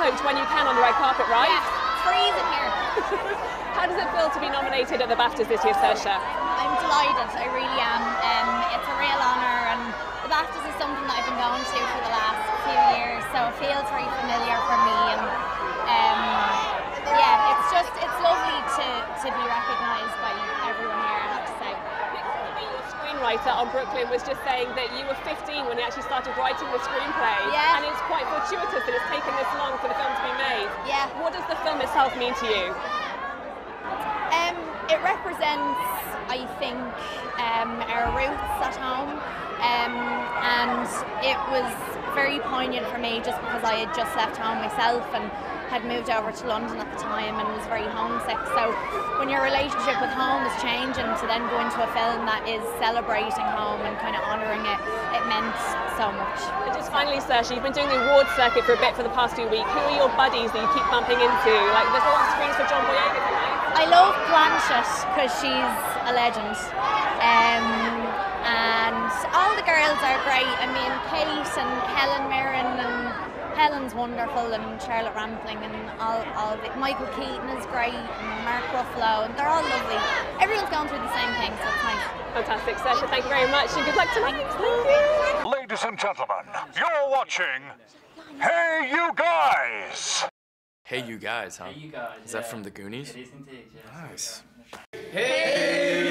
coat when you can on the red carpet, right? Yes, freeze in here. How does it feel to be nominated at the BAFTAs this year, Saoirse? I'm delighted, I really am. It's a real honour, and the BAFTAs is something that I've been going to for the last few years, so it feels very familiar for me. And yeah, it's lovely to be recognised by everyone here, I have to say. Writer on Brooklyn was just saying that you were 15 when you actually started writing the screenplay, yeah. And it's quite fortuitous that it's taken this long for the film to be made. Yeah. What does the film itself mean to you? It represents, I think, our roots at home, and it was very poignant for me just because I had just left home myself and had moved over to London at the time and was very homesick. So when your relationship with home is changing, to then go into a film that is celebrating home and kind of honouring it, it meant so much. And just finally, Saoirse, you've been doing the awards circuit for a bit for the past few weeks. Who are your buddies that you keep bumping into? Like, there's a lot of screens for John Boyega tonight. I love Blanchett because she's a legend. And all the girls are great. I mean, Kate and Helen Mirren, and Helen's wonderful, and Charlotte Rampling, and all of it. Michael Keaton is great, and Mark Ruffalo, and they're all lovely. Everyone's going through the same thing, so it's nice. Fantastic, Saoirse, thank you very much, and good luck tonight. Ladies and gentlemen, you're watching Hey You Guys! Hey You Guys, huh? Hey You Guys, is that from the Goonies? It is indeed, yeah. Nice. Hey!